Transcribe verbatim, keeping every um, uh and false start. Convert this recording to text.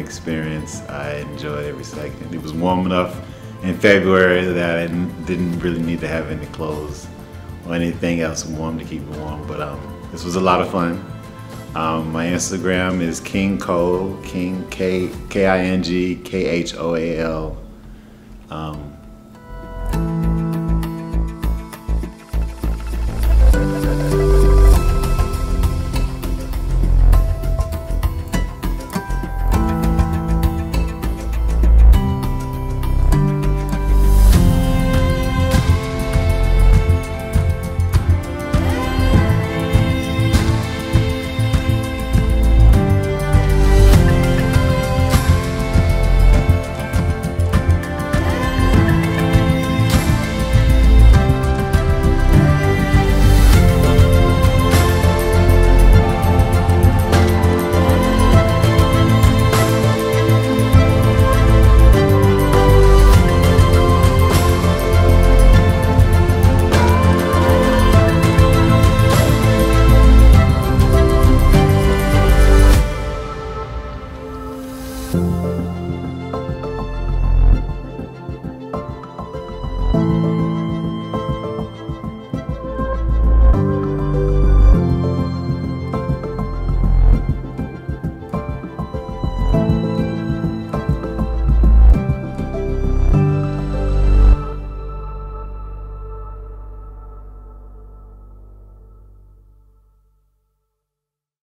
experience. I enjoyed every second. It was warm enough in February that I didn't really need to have any clothes or anything else warm to keep it warm. But um, this was a lot of fun. Um, my Instagram is KingKhoal, King K K I N G K H O A L. Um, Thank you.